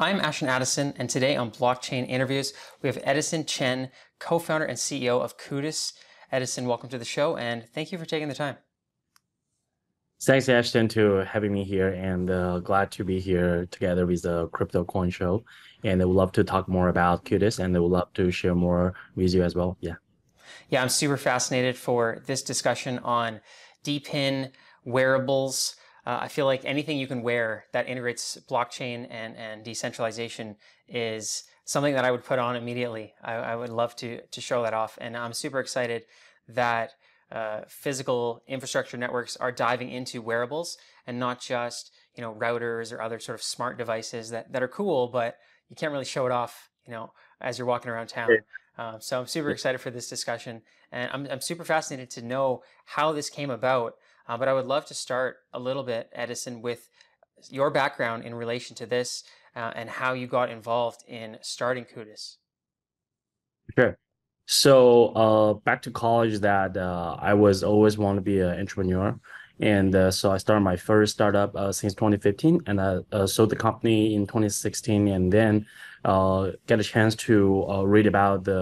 I'm Ashton Addison, and today on Blockchain Interviews, we have Edison Chen, co-founder and CEO of CUDIS. Edison, welcome to the show, and thank you for taking the time. Thanks, Ashton, for having me here, and glad to be here together with the Crypto Coin Show. And I would love to talk more about CUDIS, and I would love to share more with you as well. Yeah, I'm super fascinated for this discussion on DePIN, wearables. I feel like anything you can wear that integrates blockchain and decentralization is something that I would put on immediately. I would love to show that off. And I'm super excited that physical infrastructure networks are diving into wearables and not just, you know, routers or other sort of smart devices that are cool, but you can't really show it off, you know, as you're walking around town. So I'm super excited for this discussion. And I'm super fascinated to know how this came about. But I would love to start a little bit, Edison, with your background in relation to this and how you got involved in starting CUDIS. Sure. So back to college, that I was always wanted to be an entrepreneur. And so I started my first startup since 2015, and I sold the company in 2016, and then get a chance to read about the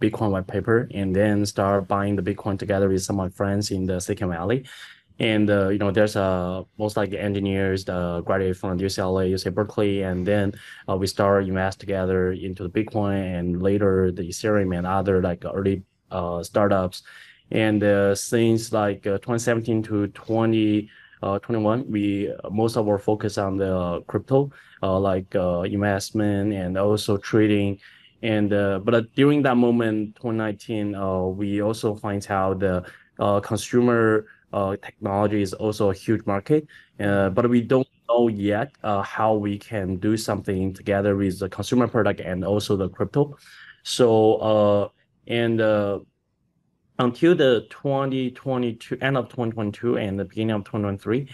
Bitcoin white paper, and then start buying the Bitcoin together with some of my friends in the Silicon Valley. And, you know, there's most likely engineers that graduate from UCLA, UC Berkeley, and then we start invest together into the Bitcoin and later the Ethereum and other like early startups. And since like 2017 to 2021, we most of our focus on the crypto, like investment and also trading. And but during that moment, 2019, we also find out the consumer technology is also a huge market, but we don't know yet how we can do something together with the consumer product and also the crypto. So until the 2022, end of 2022 and the beginning of 2023,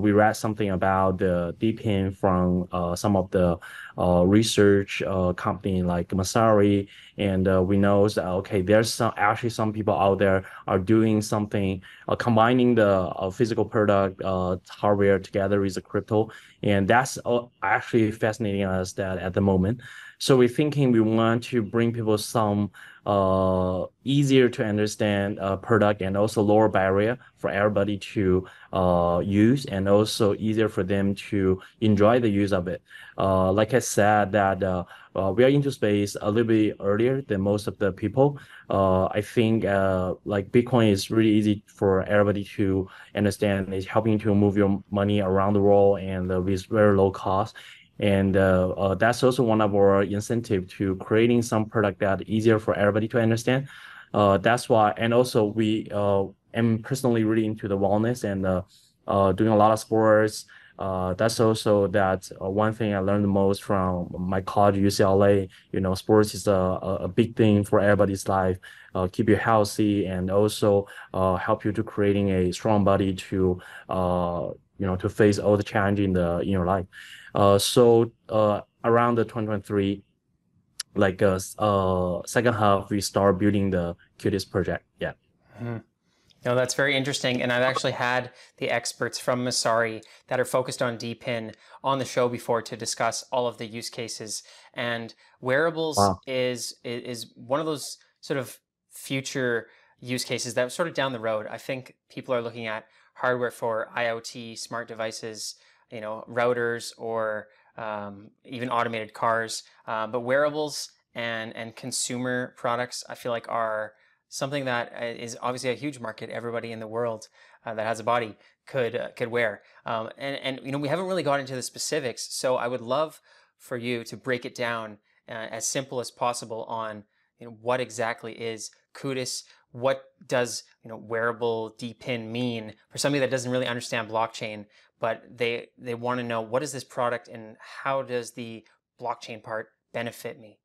we read something about the DePIN from some of the research company like Messari, and we know that, okay, there's actually some people out there are doing something, combining the physical product hardware together with the crypto, and that's actually fascinating us that at the moment. So we're thinking we want to bring people some easier to understand product and also lower barrier for everybody to use, and also easier for them to enjoy the use of it. Like I said, that we are into space a little bit earlier than most of the people. I think like Bitcoin is really easy for everybody to understand. It's helping to move your money around the world and with very low cost. And that's also one of our incentive to creating some product that easier for everybody to understand. That's why, and also we am personally really into the wellness and doing a lot of sports. That's also that one thing I learned the most from my college, UCLA. You know, sports is a big thing for everybody's life. Keep you healthy and also help you to creating a strong body to you know, to face all the challenges in your life. So around the 2023, like second half, we start building the CUDIS project. Yeah. Mm-hmm. No, that's very interesting. And I've actually had the experts from Messari that are focused on DePIN on the show before to discuss all of the use cases. And wearables is one of those sort of future use cases that are sort of down the road. I think people are looking at hardware for IoT, smart devices, you know, routers, or even automated cars. But wearables and consumer products, I feel like, are something that is obviously a huge market. Everybody in the world that has a body could wear. And you know, we haven't really got into the specifics. So I would love for you to break it down as simple as possible on, you know, what exactly is CUDIS. What does, you know, wearable DePIN mean for somebody that doesn't really understand blockchain, but they want to know, what is this product and how does the blockchain part benefit me?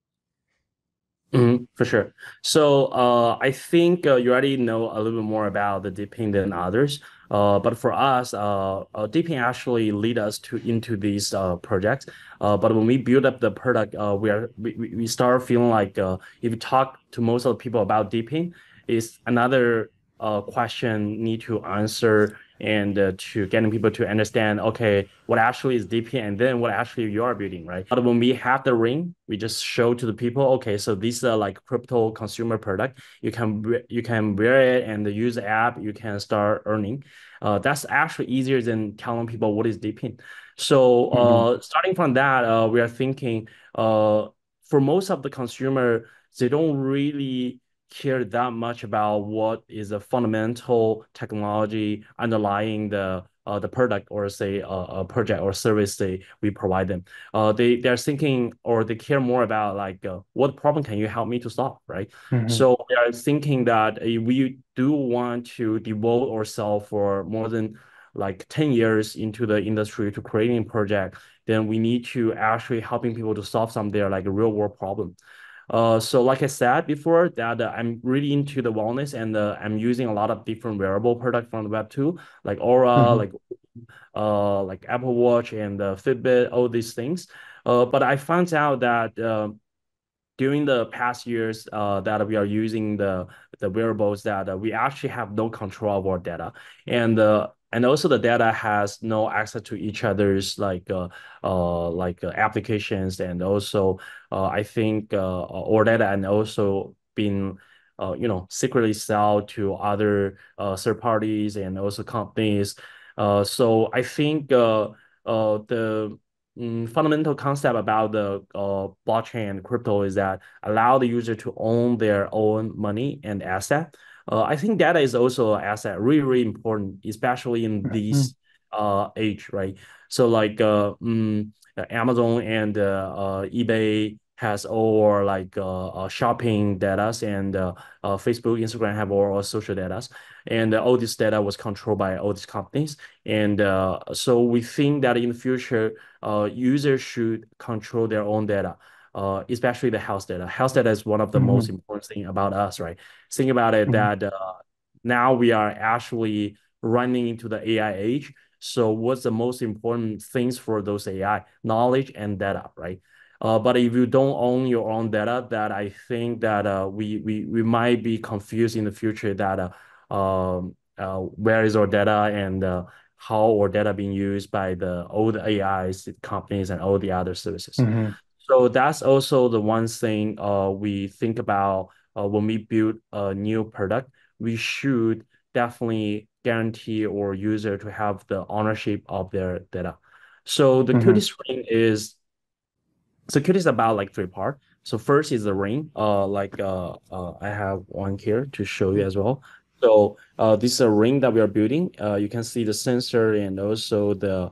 Mm-hmm, for sure. So I think you already know a little bit more about the DePIN than others. But for us, DePIN actually lead us into these projects. But when we build up the product, we start feeling like if you talk to most of the people about DePIN, it's another question need to answer and to getting people to understand, okay, what actually is DePIN and then what actually you are building, right? But when we have the ring, we just show to the people, okay, so these are like crypto consumer product. You can wear it and use the app, you can start earning. That's actually easier than telling people what is DePIN. So starting from that, we are thinking for most of the consumer, they don't really care that much about what is a fundamental technology underlying the product or say a project or service we provide them. They're thinking or they care more about like what problem can you help me to solve, right? So they are thinking that if we do want to devote ourselves for more than like 10 years into the industry to creating a project, then we need to actually helping people to solve some of their like real world problem. So like I said before that I'm really into the wellness and I'm using a lot of different wearable products from the Web2, like Aura, like Apple Watch and Fitbit, all these things. But I found out that during the past years that we are using the wearables that we actually have no control of our data. And also the data has no access to each other's like applications, and also I think our data and also been secretly sold to other third parties and also companies. So I think the fundamental concept about the blockchain and crypto is that allow the user to own their own money and asset. I think data is also an asset, really, really important, especially in this age, right? So like Amazon and eBay has all like shopping data, and Facebook, Instagram have all social data. And all this data was controlled by all these companies. And so we think that in the future, users should control their own data. Especially the health data. Health data is one of the most important thing about us, right? Think about it that now we are actually running into the AI age. So what's the most important things for those AI? Knowledge and data, right? But if you don't own your own data, that I think that we might be confused in the future that where is our data and how our data being used by the old AIs, companies and all the other services. So that's also the one thing we think about when we build a new product. We should definitely guarantee our user to have the ownership of their data. So the CUDIS ring is, so CUDIS about like three parts. So first is the ring, I have one here to show you as well. So this is a ring that we are building. You can see the sensor and also the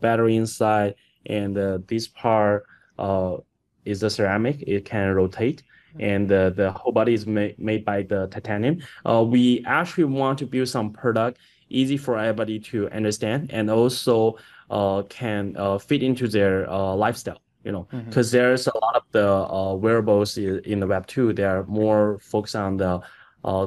battery inside, and this part is the ceramic. It can rotate, and the whole body is made by the titanium. We actually want to build some product easy for everybody to understand, and also can fit into their lifestyle, you know, because there's a lot of the wearables in the Web2. They are more focused on the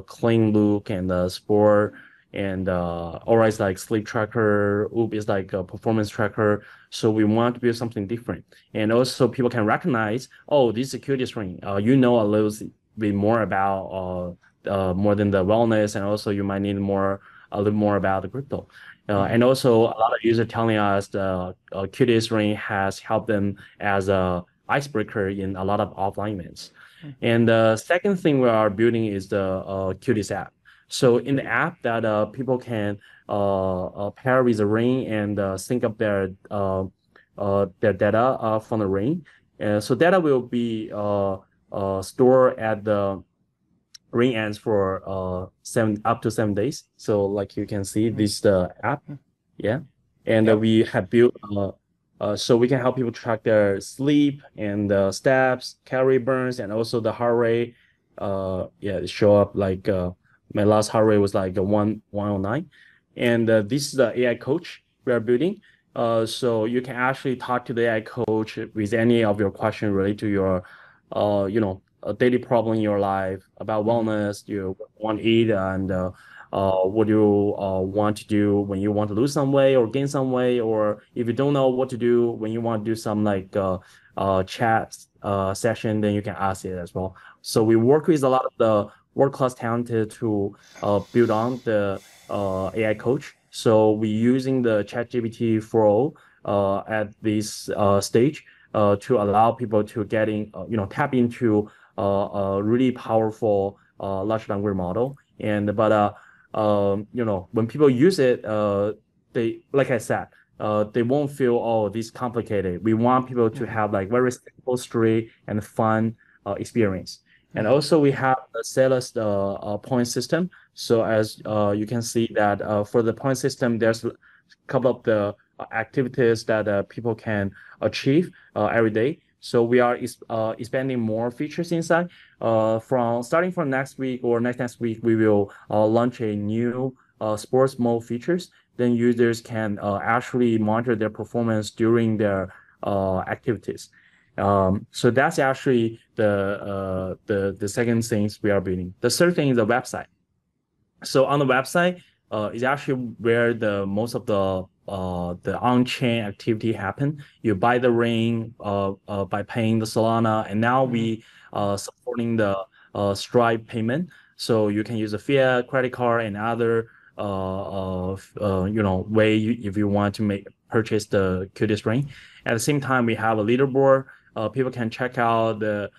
clean look and the sport, and Aura is like sleep tracker, WHOOP is like a performance tracker. So we want to build something different. And also people can recognize, oh, this is a CUDIS ring. You know a little bit more about more than the wellness, and also you might need more, a little more about the crypto. And also a lot of users telling us the CUDIS ring has helped them as a icebreaker in a lot of offline events. And the second thing we are building is the CUDIS app. So in the app that people can pair with the ring and sync up their data from the ring. So data will be stored at the ring ends for up to 7 days. So like you can see, this is the app, And we have built, so we can help people track their sleep and steps, calorie burns, and also the heart rate. Show up like, my last heart rate was like 109. And this is the AI coach we are building. So you can actually talk to the AI coach with any of your questions related to your, a daily problem in your life, about wellness, you want to eat, and what you want to do when you want to lose some weight or gain some weight, or if you don't know what to do when you want to do some like chat session, then you can ask it as well. So we work with a lot of the world-class talent to build on the AI coach. So we're using the ChatGPT 4.0 at this stage to allow people to get in, tap into a really powerful large language model. And when people use it, they, like I said, they won't feel, oh, this complicated. We want people to have like very simple, straight, and fun experience. And also we have the sellers point system. So as you can see that for the point system, there's a couple of the activities that people can achieve every day. So we are expanding more features inside. Starting from next week or next week, we will launch a new sports mode features. Then users can actually monitor their performance during their activities. So that's actually the second things we are building. The third thing is the website. So on the website is actually where the most of the on-chain activity happen. You buy the ring by paying the Solana, and now we supporting the Stripe payment. So you can use a fiat, credit card, and other way if you want to purchase the CUDIS ring. At the same time, we have a leaderboard. People can check out the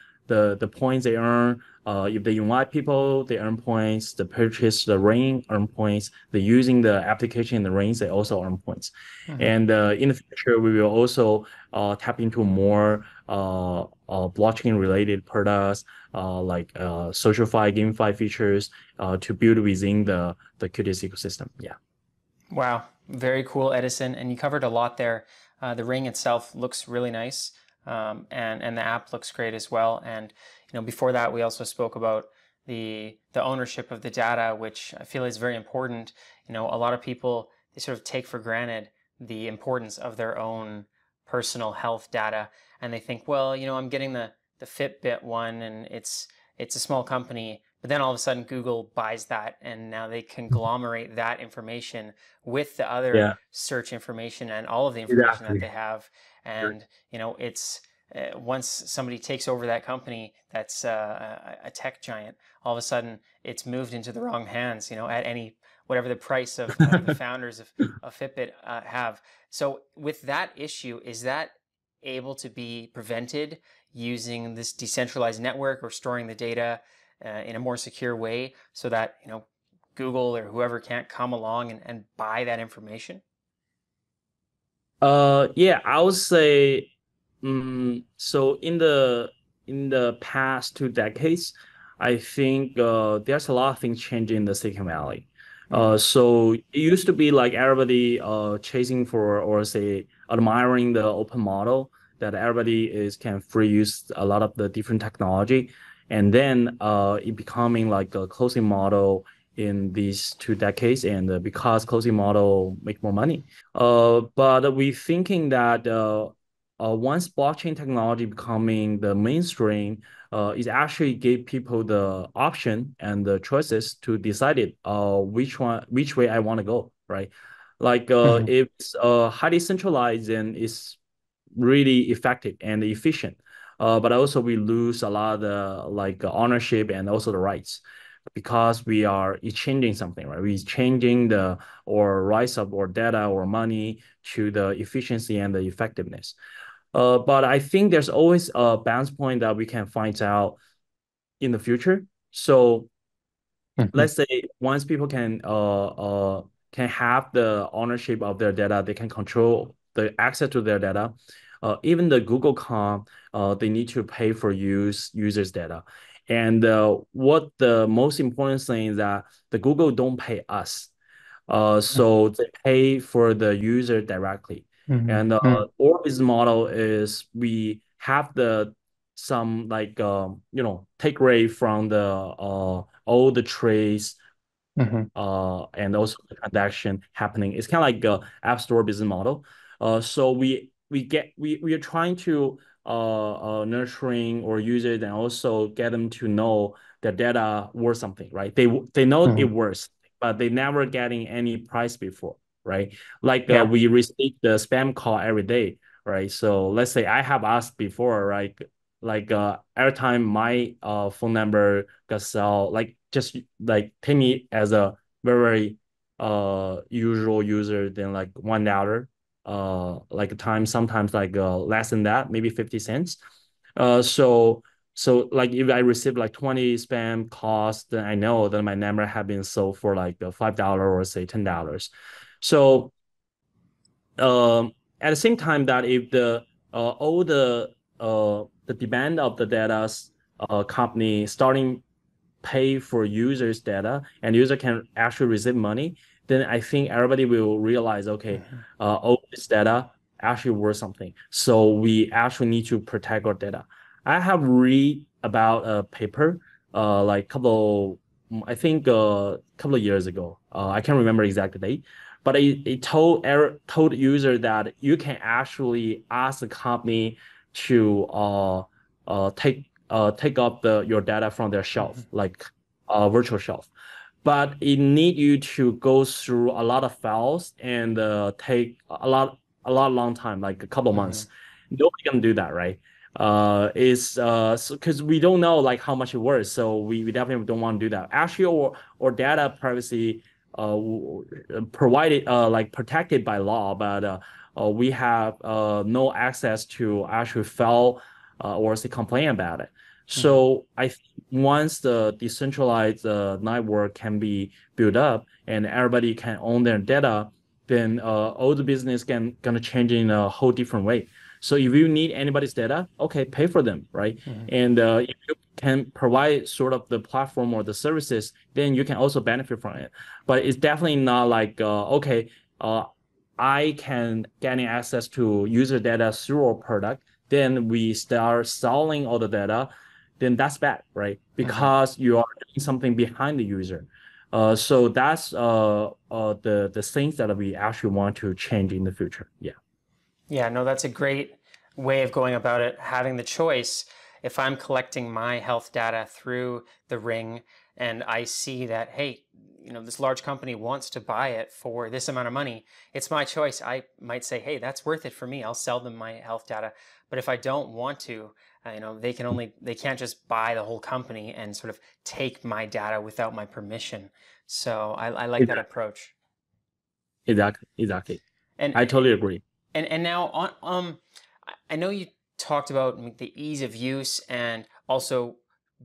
points they earn. If they invite people, they earn points. They purchase the ring, earn points. They using the application in the rings, they also earn points. And in the future, we will also tap into more blockchain-related products like SocialFi, GameFi features to build within the CUDIS ecosystem. Yeah. Wow, very cool, Edison. And you covered a lot there. The ring itself looks really nice. And the app looks great as well. And before that, we also spoke about the ownership of the data, which I feel is very important. A lot of people, they sort of take for granted the importance of their own personal health data, and they think, well, I'm getting the Fitbit one, and it's a small company. But then all of a sudden, Google buys that, and now they conglomerate that information with the other search information and all of the information that they have. And it's once somebody takes over that company, that's a tech giant. All of a sudden, it's moved into the wrong hands. At whatever the price of the founders of Fitbit have. So with that issue, is that able to be prevented using this decentralized network or storing the data in a more secure way so that Google or whoever can't come along and buy that information? I would say so in the past 2 decades, I think there's a lot of things changing in the Silicon Valley. So it used to be like everybody chasing for or say admiring the open model that everybody can free use a lot of the different technology, and then it becoming like a closing model in these 2 decades, and because closing model make more money. But we thinking that once blockchain technology becoming the mainstream, it actually gave people the option and the choices to decide it which way I want to go, right? Like if it's highly centralized, then it's really effective and efficient. But also we lose a lot of the, ownership and also the rights, because we are exchanging something, right? We're changing the rights of our data or money to the efficiency and the effectiveness. But I think there's always a balance point that we can find out in the future. So let's say once people can have the ownership of their data, they can control the access to their data. Even the Google Com, they need to pay for users' data. And what the most important thing is that the Google don't pay us. So they pay for the user directly. And our business model is we have some take rate from the all the trades and also the transaction happening. It's kind of like an App Store business model. So we are trying to nurturing our users and also get them to know their data worth something, right? They know it worth, but they never getting any price before, right? We receive the spam call every day, right? So let's say I have asked before, right? like every time my phone number got sell, like just like take me as a very usual user than like $1 like time, sometimes like less than that, maybe 50 cents. So like if I receive like 20 spam calls, then I know that my number have been sold for like $5 or say $10. So at the same time that if the all the demand of the data company starting pay for users data and user can actually receive money, then I think everybody will realize, okay, all this data actually worth something. So we actually need to protect our data. I have read about a paper like a couple of years ago. I can't remember exact date, but it told user that you can actually ask the company to take up your data from their shelf, like virtual shelf. But it need you to go through a lot of files and take a long time, like a couple of months. Nobody can do that, right? Because we don't know like how much it worth, so we definitely don't want to do that. Actually, or data privacy provided like protected by law, but we have no access to actually file or say complain about it. So I think once the decentralized network can be built up and everybody can own their data, then all the business gonna change in a whole different way. So if you need anybody's data, okay, pay for them, right? And if you can provide sort of the platform or the services, then you can also benefit from it. But it's definitely not like, okay, I can get access to user data through our product, then we start selling all the data, then that's bad, right? Because you are doing something behind the user. So that's the things that we actually want to change in the future. Yeah. Yeah, no, that's a great way of going about it, having the choice. If I'm collecting my health data through the Ring and I see that, hey, you know, this large company wants to buy it for this amount of money, it's my choice. I might say, hey, that's worth it for me. I'll sell them my health data. But if I don't want to, you know, they can't just buy the whole company and sort of take my data without my permission. So I like that approach. Exactly. And I totally agree. And now, on, I know you talked about the ease of use and also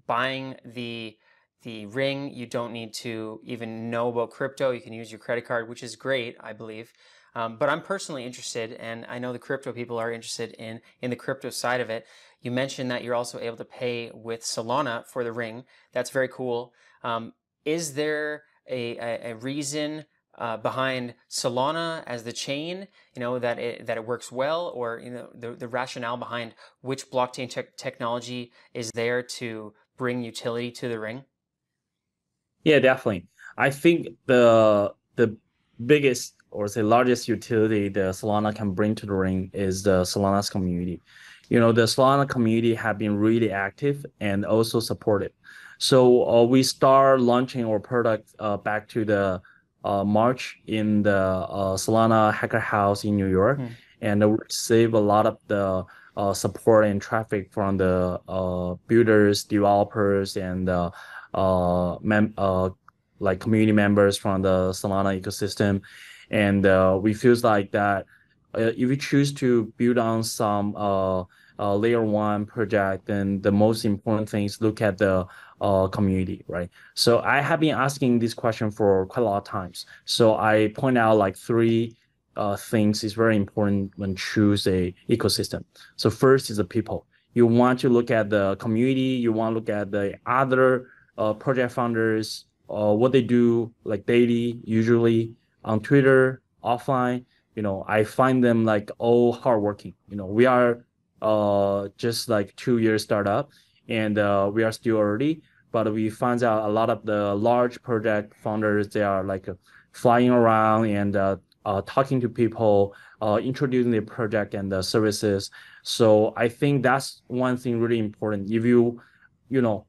buying the Ring. You don't need to even know about crypto. You can use your credit card, which is great, I believe. But I'm personally interested, and I know the crypto people are interested in the crypto side of it. You mentioned that you're also able to pay with Solana for the Ring. That's very cool. Is there a reason behind Solana as the chain, you know, that it works well, or, you know, the rationale behind which blockchain technology is there to bring utility to the Ring? Yeah, definitely. I think the biggest, or say largest utility that Solana can bring to the Ring is the Solana's community. You know, the Solana community have been really active and also supportive. So we start launching our product back to the March in the Solana Hacker House in New York, and we receive a lot of the support and traffic from the builders, developers, and like community members from the Solana ecosystem. And we feel like that if you choose to build on some layer one project, then the most important thing is look at the community, right? So I have been asking this question for quite a lot of times. So I point out like three things is very important when choose a ecosystem. So first is the people. You want to look at the community. You want to look at the other project founders, what they do like daily, usually, on Twitter, offline. You know, I find them like all hardworking. You know, we are just like 2-year startup, and we are still early, but we find out a lot of the large project founders, they are like flying around and talking to people, introducing their project and the services. So I think that's one thing really important. If you know,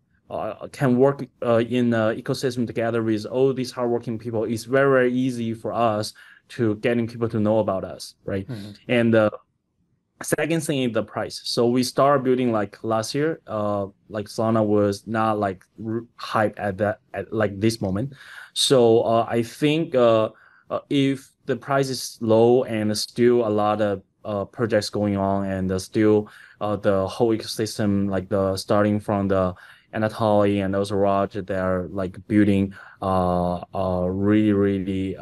can work in the ecosystem together with all these hardworking people, it's very, very easy for us to getting people to know about us, right? And Second thing is the price. So we started building like last year, like Solana was not like hyped at that, at like this moment. So I think if the price is low and still a lot of projects going on, and still the whole ecosystem, like the starting from the Anatoly and Ozeraj, they are like building really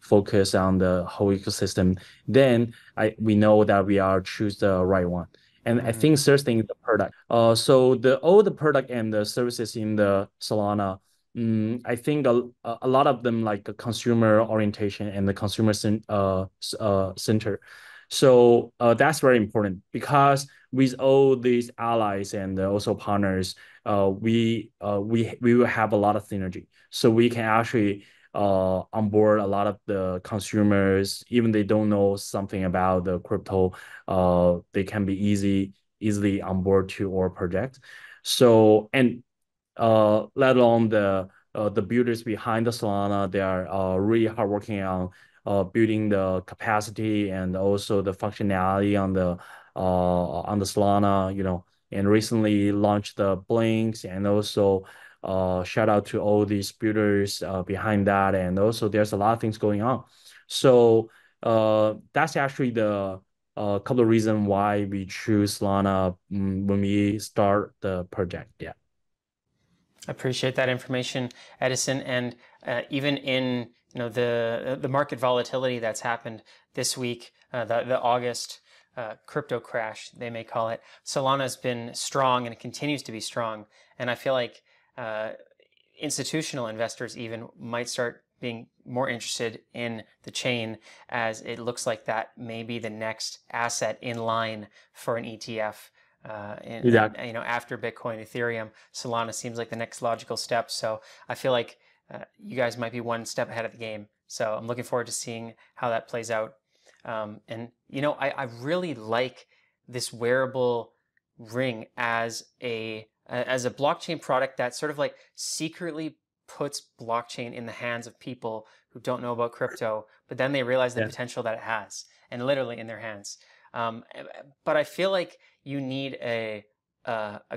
focus on the whole ecosystem, then we know that we are choose the right one. And I think third thing is the product. So all the product and the services in the Solana, I think a lot of them like a consumer orientation and the consumer center. So that's very important, because with all these allies and also partners, we will have a lot of synergy. So we can actually onboard a lot of the consumers, even they don't know something about the crypto, they can be easily onboard to our project. So, and let alone the builders behind the Solana, they are really hardworking on building the capacity and also the functionality on the Solana, you know, and recently launched the Blinks, and also shout out to all these builders behind that. And also there's a lot of things going on. So that's actually the couple of reasons why we choose Solana when we start the project. Yeah. I appreciate that information, Edison. And even in, you know, the market volatility that's happened this week, the August crypto crash, they may call it, Solana's been strong and it continues to be strong. And I feel like institutional investors even might start being more interested in the chain, as it looks like that may be the next asset in line for an ETF. Exactly. You know, after Bitcoin, Ethereum, Solana seems like the next logical step. So I feel like you guys might be one step ahead of the game. So I'm looking forward to seeing how that plays out. And, you know, I really like this wearable ring as a blockchain product that sort of like secretly puts blockchain in the hands of people who don't know about crypto, but then they realize the potential that it has, and literally in their hands. But I feel like you need a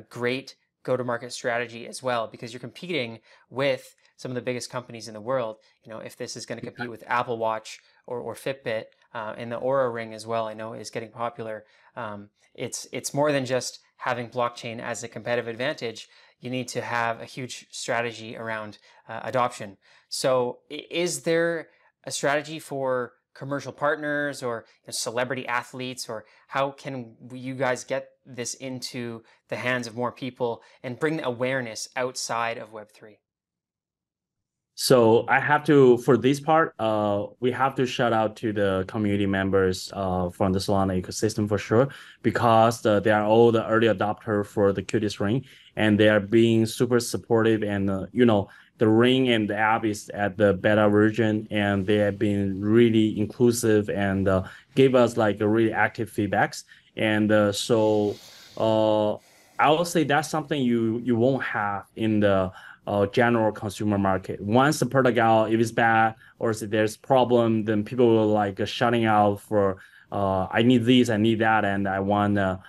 great go-to-market strategy as well, because you're competing with some of the biggest companies in the world. You know, if this is going to compete with Apple Watch or Fitbit, and the Aura ring as well, I know is getting popular. It's more than just having blockchain as a competitive advantage. You need to have a huge strategy around adoption. So is there a strategy for commercial partners or, you know, celebrity athletes, or how can you guys get this into the hands of more people and bring the awareness outside of Web3? So I have to, for this part, we have to shout out to the community members from the Solana ecosystem for sure, because they are all the early adopter for the CUDIS ring, and they are being super supportive. And, you know, the ring and the app is at the beta version, and they have been really inclusive and gave us like a really active feedbacks. And so I will say that's something you won't have in the general consumer market. Once the product out, if it's bad or if there's problem, then people will like shouting out for I need this, I need that, and I want a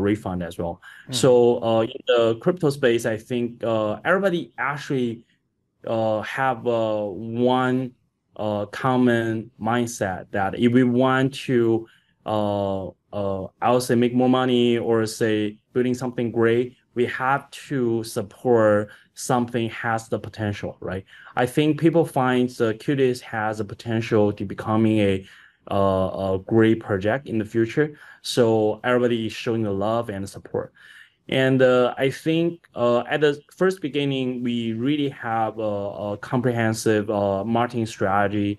refund as well. So in the crypto space, I think everybody actually have one common mindset that if we want to I would say make more money or say building something great, we have to support something has the potential, right? I think people find the CUDIS has a potential to becoming a great project in the future. So everybody is showing the love and support. And I think at the first beginning, we really have a comprehensive marketing strategy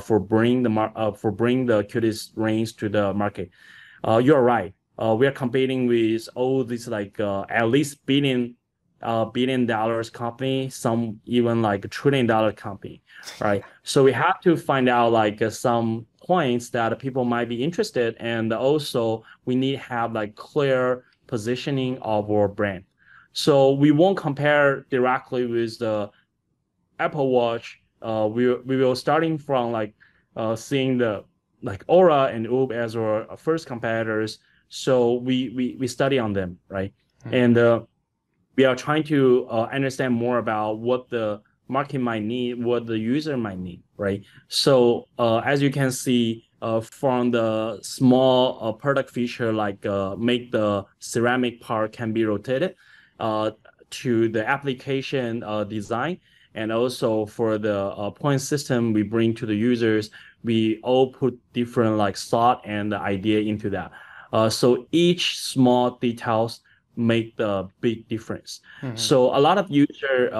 for bringing the CUDIS rings to the market. You're right. We are competing with all these like at least billion dollars company, some even like $1 trillion company, right? So we have to find out like some points that people might be interested, and also we need to have like clear positioning of our brand. So we won't compare directly with the Apple Watch. We will starting from like seeing the like Aura and WHOOP as our first competitors. So we study on them, right? Mm-hmm. And we are trying to understand more about what the market might need, what the user might need, right? So as you can see from the small product feature, like make the ceramic part can be rotated, to the application design, and also for the point system we bring to the users, we all put different like thought and the idea into that. So each small details make the big difference. Mm-hmm. So a lot of users,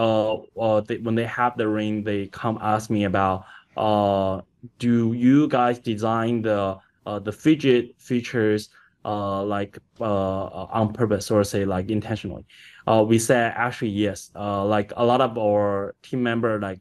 when they have the ring, they come ask me about, do you guys design the fidget features on purpose, or say like intentionally? We said actually yes. Like a lot of our team member like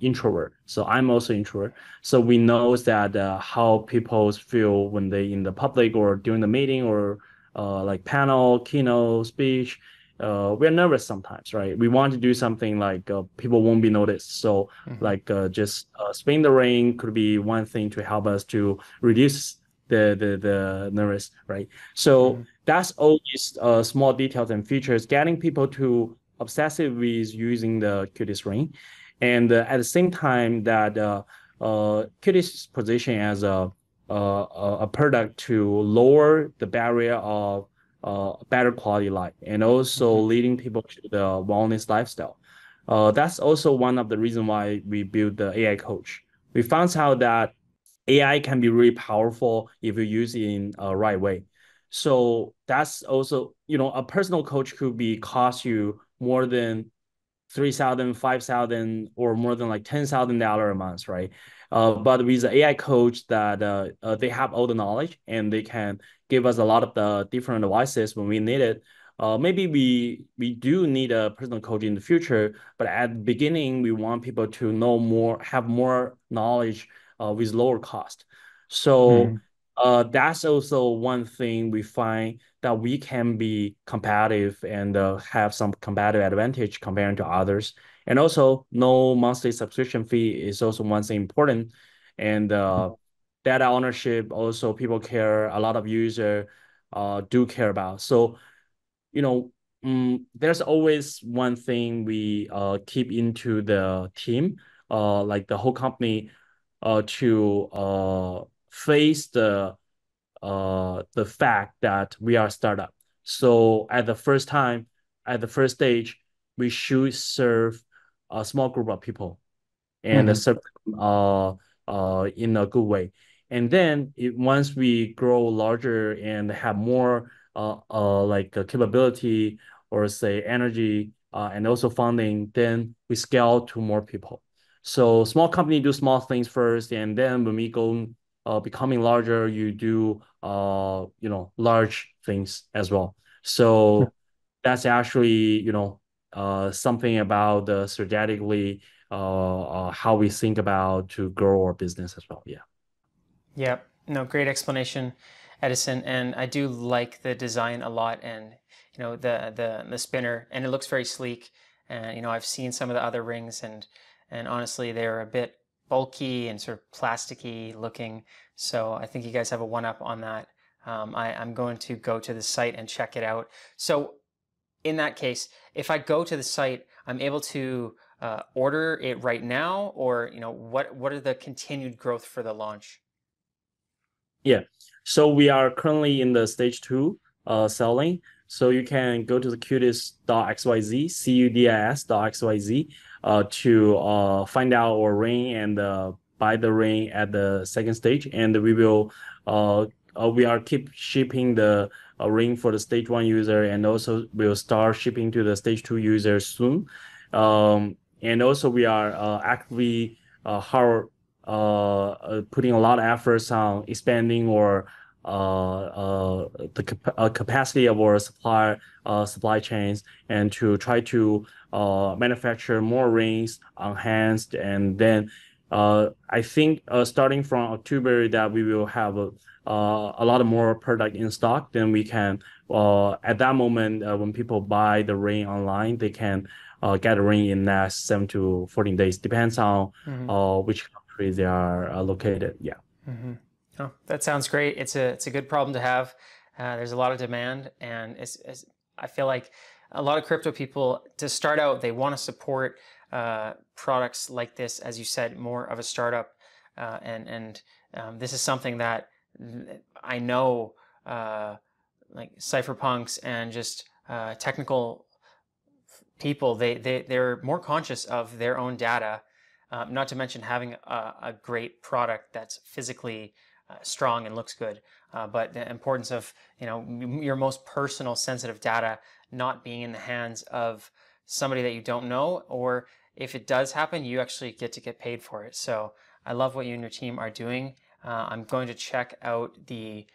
introvert, so I'm also introvert. So we know that how people feel when they in the public or during the meeting or like panel, keynote, speech. We're nervous sometimes, right? We want to do something like people won't be noticed. So mm-hmm. like just spin the ring could be one thing to help us to reduce the nervous, right? So mm-hmm. that's all these small details and features, getting people to obsessive with using the CUDIS ring. And at the same time that CUDIS position as a product to lower the barrier of better quality life, and also mm-hmm. leading people to the wellness lifestyle. That's also one of the reasons why we built the AI coach. We found out that AI can be really powerful if you use it in a right way. So that's also, you know, a personal coach could be cost you more than $3,000, $5,000, or more than like $10,000 a month, right? But with the AI coach, that they have all the knowledge and they can give us a lot of the different advices when we need it. Maybe we do need a personal coach in the future, but at the beginning, we want people to know more, have more knowledge with lower cost. So that's also one thing we find, that we can be competitive and have some competitive advantage comparing to others. And also, no monthly subscription fee is also one thing important. And data ownership, also people care, a lot of users do care about. So, you know, there's always one thing we keep into the team, like the whole company, to face the fact that we are a startup. So at the first stage, we should serve a small group of people and serve them in a good way. And then once we grow larger and have more like capability, or say energy and also funding, then we scale to more people. So small company do small things first, and then when we go becoming larger, you do you know, large things as well. So that's actually, you know, something about the strategically how we think about to grow our business as well. Yeah, no, great explanation, Edison, and I do like the design a lot, and you know, the spinner, and it looks very sleek. And you know, I've seen some of the other rings, and honestly, they're a bit bulky and sort of plasticky looking. So I think you guys have a one-up on that. I'm going to go to the site and check it out. So in that case, if I go to the site, I'm able to order it right now, or you know, what are the continued growth for the launch? Yeah, so we are currently in the stage 2 selling. So you can go to the CUDIS.xyz, CUDIS.xyz, to find out our ring and buy the ring at the second stage. And we will we are keep shipping the ring for the stage 1 user, and also we'll start shipping to the stage 2 users soon. And also we are actively putting a lot of efforts on expanding or the capacity of our supply chains, and to try to manufacture more rings enhanced. And then I think starting from October, that we will have a lot of more product in stock. Then we can at that moment when people buy the ring online, they can get a ring in next 7 to 14 days, depends on which country they are located. Yeah. Mm-hmm. Oh, that sounds great. It's a good problem to have. There's a lot of demand, and it's I feel like a lot of crypto people, to start out, they want to support products like this, as you said, more of a startup. This is something that I know like cypherpunks and just technical people, they're more conscious of their own data, not to mention having a great product that's physically strong and looks good. But the importance of, you know, your most personal sensitive data not being in the hands of somebody that you don't know, or if it does happen, you actually get to get paid for it. So I love what you and your team are doing. I'm going to check out the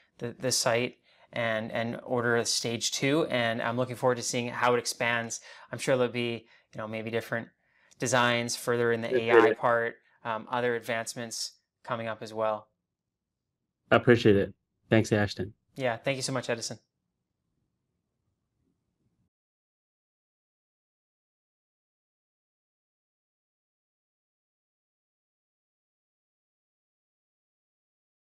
site and order a stage 2, and I'm looking forward to seeing how it expands. I'm sure there'll be, you know, maybe different designs further in the AI part, other advancements coming up as well. I appreciate it. Thanks, Ashton. Yeah, thank you so much, Edison.